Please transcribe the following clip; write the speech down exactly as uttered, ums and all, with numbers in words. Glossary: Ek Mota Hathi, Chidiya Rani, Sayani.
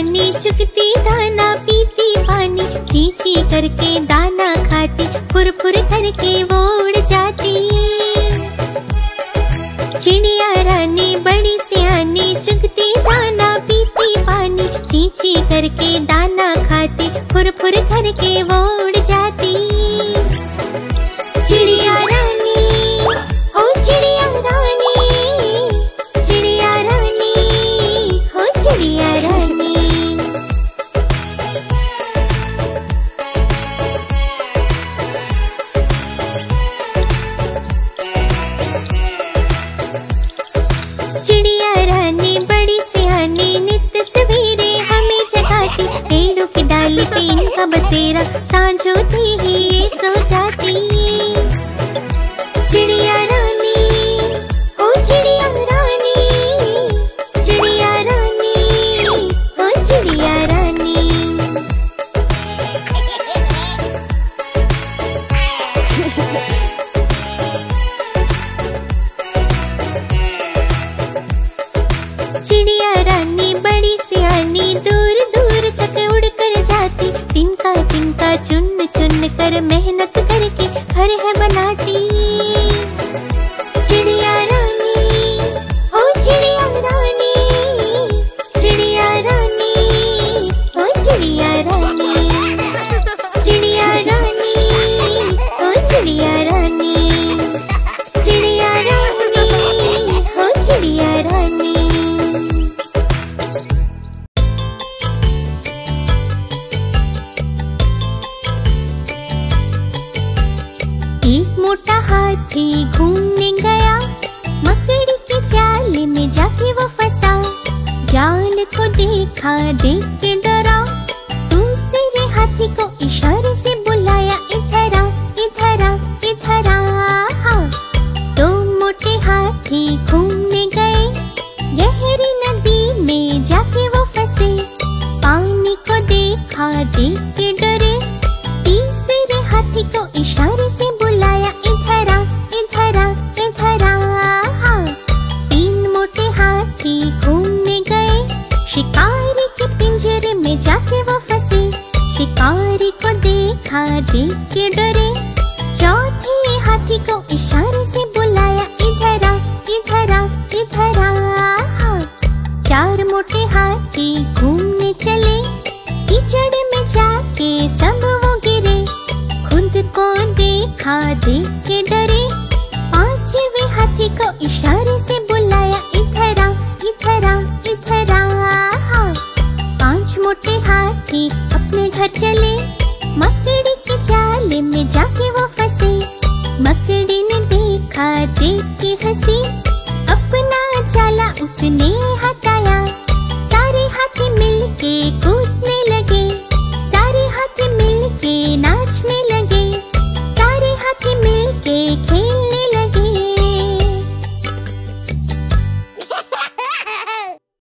पानी चुगती दाना पीती पानी, चींची करके दाना खाती, फुर फुर करके वो उड़ जाती। चिड़िया रानी बड़ी सियानी, चुगती दाना पीती पानी, चींची करके दाना खाती, फुर फुर करके वो उड़ जाती। चिड़िया रानी हो चिड़िया रानी, चिड़िया रानी हो चिड़िया रानी। चिड़िया रानी बड़ी सियानी, नित्य सवेरे हमें जगाती, पेड़ों की डाली पे इनका बसेरा, सांझ होती ही ये सो जाती। चिड़िया रानी हो चिड़िया रानी, चिड़िया रानी हो चिड़िया रानी। चिड़िया रानी बड़ी सियानी, दूर दूर तक उड़ कर जाती, तिनका तिनका चुन चुन कर, मेहनत करके घर है बनाती। एक मोटा हाथी घूमने गया, मकड़ी की जाल में जाके वो फंसा, जाल को देखा देख के डरा, दूसरे हाथी को इशारे से बुलाया, इधर आ इधर आ इधर आ। दो मोटे हाथी घूमने गए, गहरी नदी में जाके वो फंसे, पानी को देखा देख के डरे, तीसरे हाथी को इशारे से शिकारी के पिंजरे में जाके वो फंसे, शिकारी को देखा देख के डरे, चौथे हाथी को इशारे से बुलाया, इधर आ इधर आ इधर आ। चार मोटे हाथी घूमने चले, कीचड़ में जाके सब वो गिरे, खुद को देखा देख के डरे, पांचवे हाथी को इशारे से बुलाया, इधर आ इधर आ इधर आ। मोटे हाथी अपने घर चले, मकड़ी के जाल में जाके वो फंसे, मकड़ी ने देखा देख के